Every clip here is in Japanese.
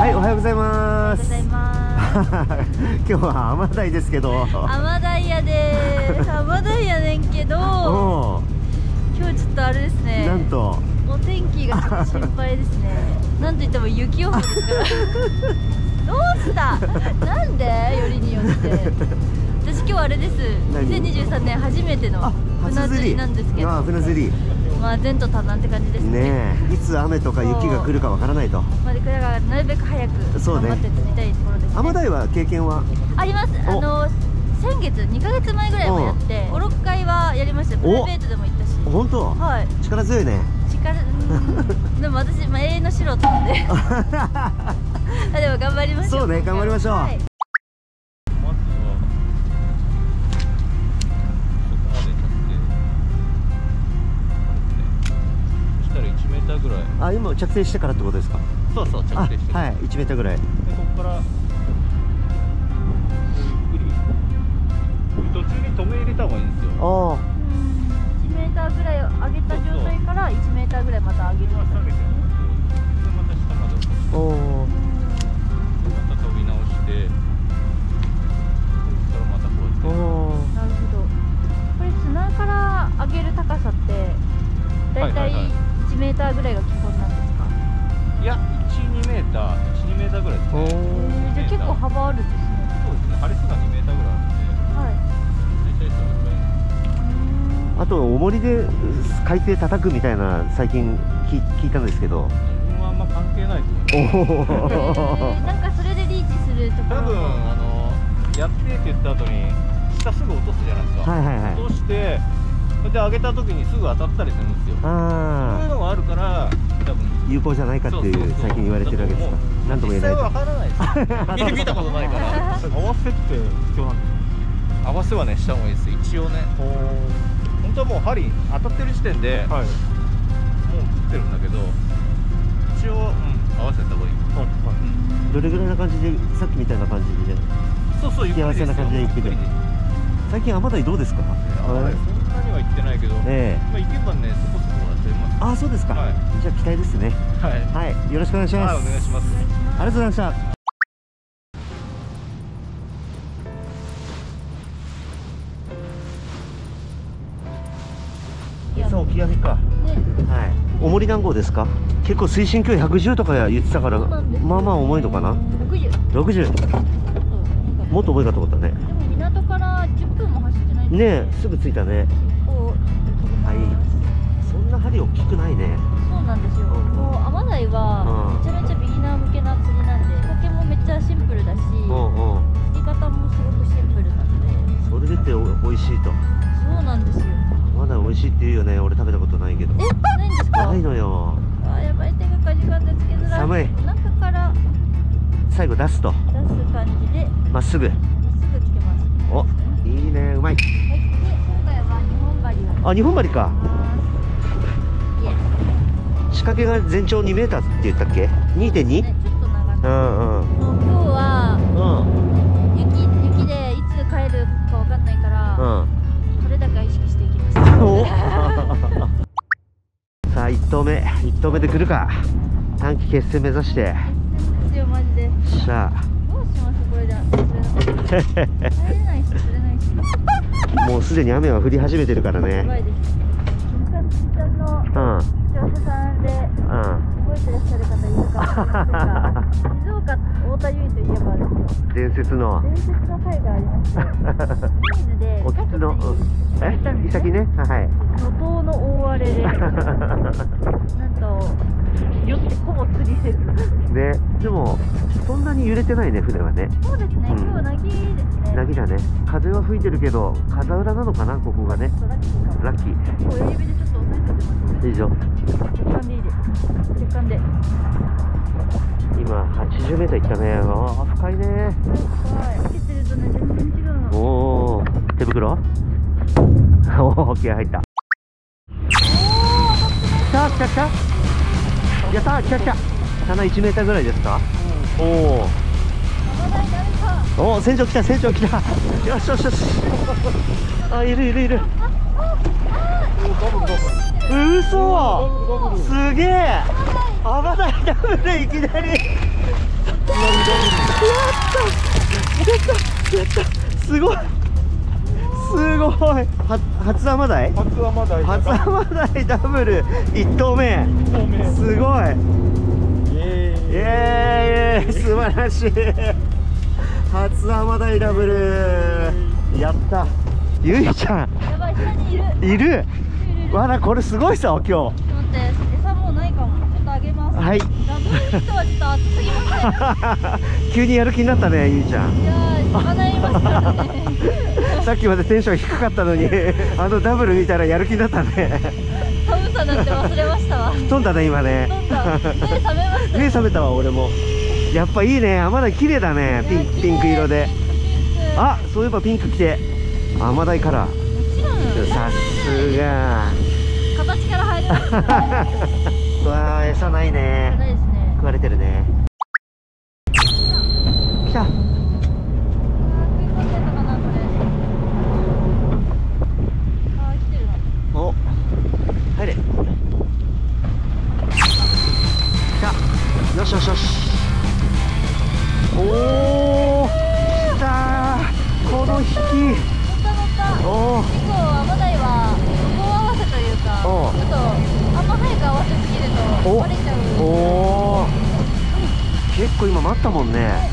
はい、おはようございます。今日は甘鯛ですけど。甘鯛やでーす。甘鯛やねんけど。今日ちょっとあれですね。なんと。お天気がちょっと心配ですね。なんといっても雪予報ですから。どうした。なんで、よりによって。私今日あれです。2023年初めての船釣りなんですけど。あ、船釣り。まあ前途多難って感じですね。いつ雨とか雪が来るかわからないと。まあだからなるべく早く頑張って釣りたいところです。甘鯛は経験はあります。先月2ヶ月前ぐらいもやって5、6回はやりました。プライベートでも行ったし。本当。はい、力強いね。でも私永遠の素人なんで。でも頑張りましょう。そうね、頑張りましょう。あ、今着底してからってことですか。そうそう、着底して。はい、1メーターぐらい。で、ここから。ゆっくり。途中に止め入れた方がいいんですよ。ああ。1メーターぐらい上げた状態から、1メーターぐらいまた上げる。下げて。また下まで落として。おお。また飛び直して。そしたらまたこうやって。おお。なるほど。これ綱から上げる高さって。だいたい。1メーターぐらいが基本なんですか。いや、1、2メーターぐらいですね。じゃあ結構幅あるんですね。そうですね。あれすら2メーターぐらいあるんで。はい。大体そのぐらい。あと重りで海底叩くみたいな最近聞いたんですけど。自分はあんま関係ないですよね。なんかそれでリーチするところ。多分やってって言った後に下すぐ落とすじゃないですか。はいはいはい。落として。で上げた時にすぐ当たったりするんですよ。そういうのがあるから多分有効じゃないかっていう最近言われてるわけですか。なんとも言えない。実際は分からないです。見たことないから。合わせって必要なんですか。合わせはねした方がいいです。一応ね。本当はもう針当たってる時点でもう食ってるんだけど、一応合わせた方がいい。どれぐらいな感じでさっきみたいな感じで。そうそう、ゆっくりです。幸せな感じでゆっくり。最近甘鯛どうですか。には行ってないけど、まあ行けばね、そこそこやってます。あ、そうですか。じゃあ期待ですね。はい、よろしくお願いします。はい、お願いします。ありがとうございました。餌を極めか。はい。重り何号ですか。結構水深距離110とか言ってたから、まあまあ重いのかな。60。もっと重いかと思ったね。でも港から10分も走ってない。ね、すぐ着いたね。はい、そんな針大きくないね。そうなんですよ。もう甘鯛はめちゃめちゃビギナー向けな釣りなんで、仕掛けもめっちゃシンプルだし、釣り方もすごくシンプルなので。それでって美味しいと。そうなんですよ。甘鯛美味しいって言うよね。俺食べたことないけど。え、ないんですか。ないのよ。あ、やばい、手がかじかんでつけづらい。寒い。中から最後出すと。出す感じで。まっすぐ。まっすぐつけます。お、いいね、うまい。あ、日本針か。仕掛けが全長2メーターって言ったっけ。2.2。ちょっと長く。今日は。雪でいつ帰るかわかんないから。これだけ意識していきました。さあ、1投目で来るか。短期決戦目指して。ですよ、マジで。しゃあ。どうします、これじゃ。入れないし、釣れないし。もうすでに雨は降り始めてるからね。伝説の貝がありますね。おつつのイサキね。はい。怒涛の大荒れで。なんとよってほぼ釣りせず。ね、でもそんなに揺れてないね、船はね。そうですね。今日はなぎです。なぎだね。風は吹いてるけど、風裏なのかな、ここがね。ラッキー。親指でちょっと押さえてます。以上。血管で。今80メーターいったね。わあ、深いね。はい。つけてるとね、全然違うの。おお、手袋。おお、気合入った。おお、当たってない。来た。やった、来た。棚1メーターぐらいですか。おお。お、船長来た、船長来た。よしよしよし。あ、いる。うそ。すげえ。甘鯛ダブルいきなり。やった、すごいすごい。初アマダイ、初アマダイダブル1投目、すごい、イエーイ、素晴らしい。初アマダイダブル、やった。ゆいちゃん、やばい、下にいる。わら、これすごいさ、今日。餌もうないかも。ちょっとあげます。はい。ダブルヒットはちょっと暑すぎません。急にやる気になったね、ゆいちゃん。いやー、まだいましたね。さっきまでテンション低かったのに、あのダブル見たらやる気になったね。寒さなんて忘れましたわ。飛んだね、今ね。目覚めたわ、俺も。やっぱいいね、アマダイ綺麗だね、ピンク色で。あ、そういえばピンク着て。アマダイカラー。さすが。形から入る。うわー、餌ないね。ないですね。食われてるね。来た。お、入れ。来た。よしよしよし。おお、来た。この引き。おお。ちょっとあんま早く合わせすぎるとバレちゃう。おお、結構今待ったもんね。だいぶ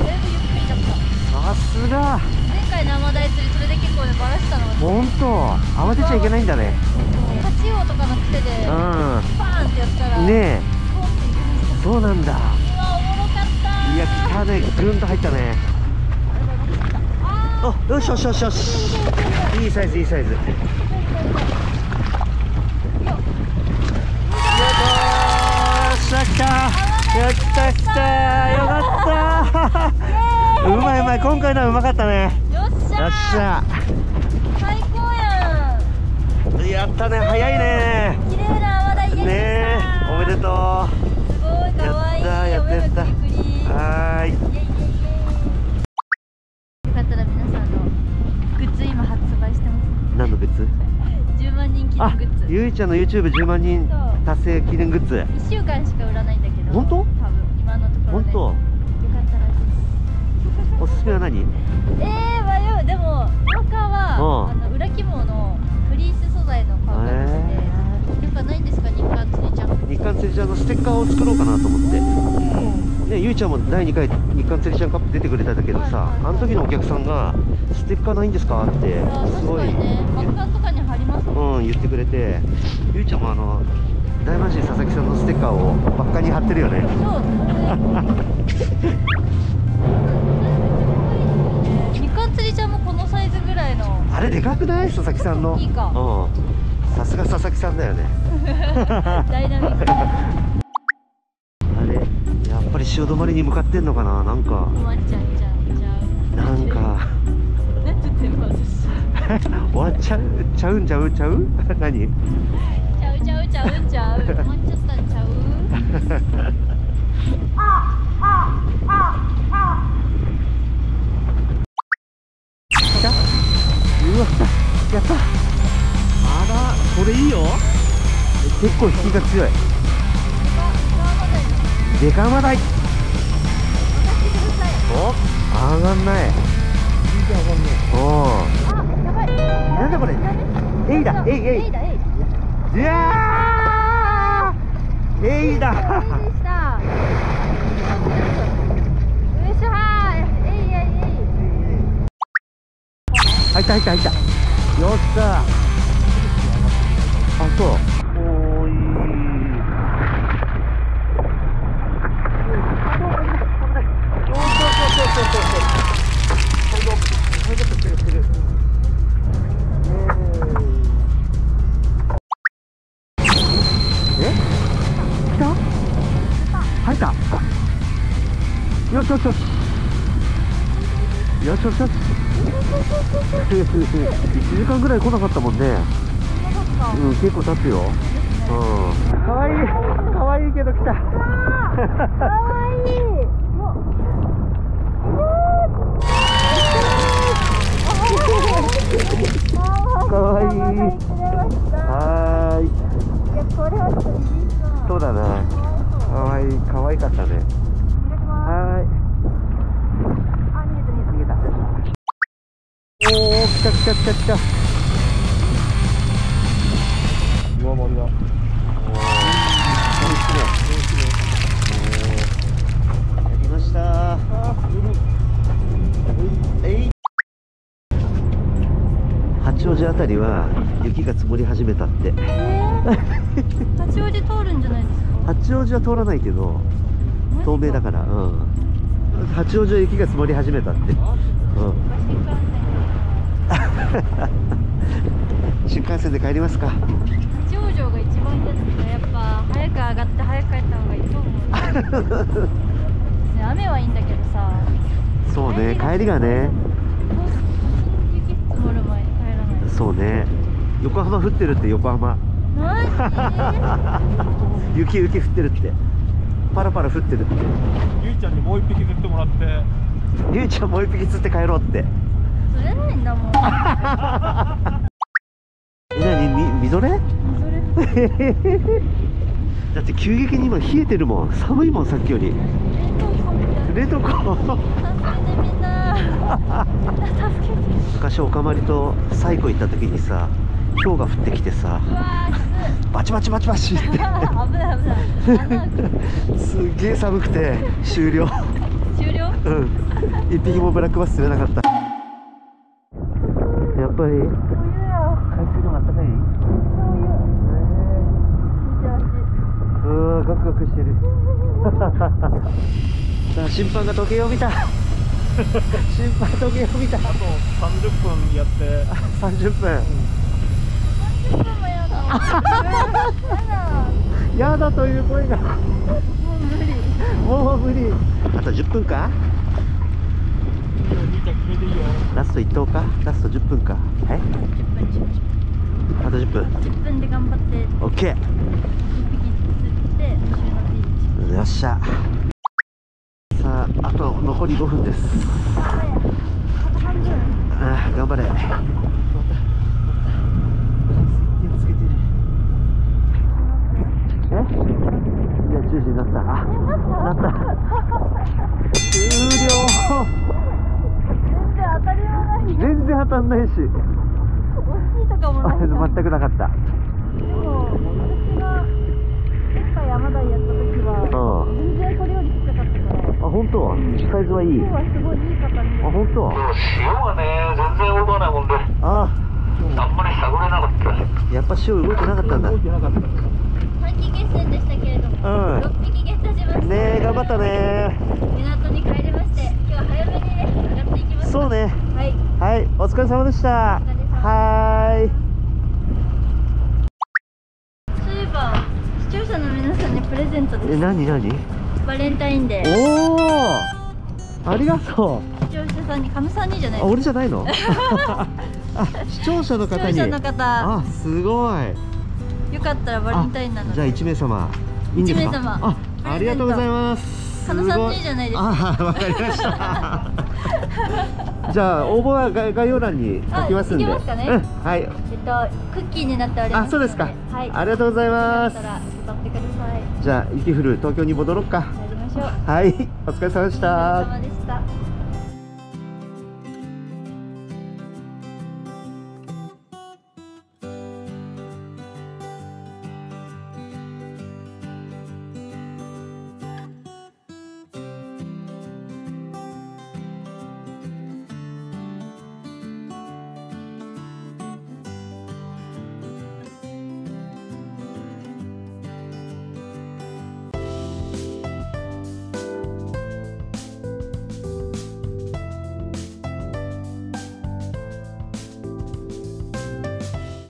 ゆっくりだった。さすが。前回のアマダイ釣り、それで結構ね、バラしたの。本当、慌てちゃいけないんだね。タチウオとかの癖で、パーンってやったら。ねえ。そうなんだ。うわ、おもろかった。いや、来たね、ぐんと入ったね。あ、よしよしよしよし。いいサイズ、いいサイズ。やった、よかった。うまい、今回のはうまかったね。よっしゃ、最高やん。やったね、早いね。綺麗なアマダイでしたね。おめでとう。すごい可愛い。やった。はい。よかったら皆さんのグッズ今発売してます。何のグッズ？10万人記念グッズ。ゆいちゃんの YouTube 10万人達成記念グッズ。1週間しか売らないんだけど。本当？多分今のところね。本当？よかったらです。おすすめは何？迷う。でも他は裏起毛のフリース素材のパウダーですね。なんかないんですか、日刊釣りちゃん。日刊釣りちゃんのステッカーを作ろうかなと思って。ね、ゆいちゃんも第2回日刊釣りちゃんカップ出てくれたんだけどさ、あの時のお客さんがステッカーないんですかってすごい。言ってくれて、ゆいちゃんも大魔神佐々木さんのステッカーをばっかに貼ってるよね。日刊釣りちゃんもこのサイズぐらいの。あれでかくない？佐々木さんの。いいか。さすが佐々木さんだよね。ダイナミック。あれ、やっぱり潮止まりに向かってんのかな、なんか。終わっちゃうんちゃう？何？ちゃう。終わっちゃったんちゃう？来た？うわ、やった。あら、これいいよ。結構引きが強い。デカアマダイ。お、上がんない。おお。なんだこれ。エイだ。いやー、エイだ。入った。よっしゃ。あ、そう。おい。そう。よしよし。1時間ぐらい来なかったもんね。うん、結構経つよ。可愛いけど来た。可愛い。可愛い。はい。いや、これはそうだな。可愛いかったね。はい。来た。うわ、森だ。やりましたー。八王子あたりは雪が積もり始めたって。八王子通るんじゃないですか。八王子は通らないけど透明だから、うん、八王子は雪が積もり始めたって。新幹線で帰りますか。八王子が一番いいですけど、やっぱ早く上がって早く帰った方がいいと思う。雨はいいんだけどさ。そうね、帰りがね、雪積もる前に帰らない。そうね、横浜降ってるって。横浜雪降ってるって、パラパラ降ってるって。ゆいちゃんにもう一匹釣ってもらって、ゆいちゃんもう一匹釣って帰ろうって。釣れないんだもん。え、なに、みぞれ。だって急激に今冷えてるもん、寒いもん、さっきより。冷凍庫。助けてみんな。助けて。昔おかまりと西湖行った時にさ、氷が降ってきてさ、バチバチって。危ない危ない。すげえ寒くて終了。終了？うん。一匹もブラックバス釣れなかった。やっぱり。海水の方が暖かい？うわ、ガクガクしてる。さあ、審判が時計を見た。審判時計を見た。あと30分やって。30分。やだという声が。もう無理。あと10分か。ラスト1投か。ラスト10分か。はい。あと10分。10分で頑張って。オッケー。1匹釣って。よっしゃ。さあ、あと残り5分です。ああ、頑張れ。10時になった。終了。全然当たんないし。惜しいとかもない。全くなかった。私が前回山台やった時は全然これより小さかったから。あ、本当。サイズはいい。今日はすごいいい形に。あ、本当。塩はね、全然動かないもんで。ああ。あんまり探れなかった。やっぱ塩動いてなかったんだ。動いてなかった。短期決戦でしたけれども、6匹ゲットしました。ねえ、頑張ったね。港に帰りまして、今日は早めにね、上がっていきました。そうね。はい。はい、お疲れ様でした。はい。そういえば、視聴者の皆さんにプレゼントです。え、何？バレンタインデー。おお。ありがとう。視聴者さんに、カムさんにじゃない。あ、俺じゃないの。あ、視聴者の方に。視聴者の方。あ、すごい。よかったらバレンタインなので。じゃあ1名様。1名様。ありがとうございます。カノさんのいいじゃないですか。あ、わかりました。じゃあ応募は概要欄に書きますんで。はい。クッキーになっております。あ、そうですか。はい。ありがとうございます。じゃあ雪降る東京に戻ろうか。帰りましょう。はい。お疲れ様でした。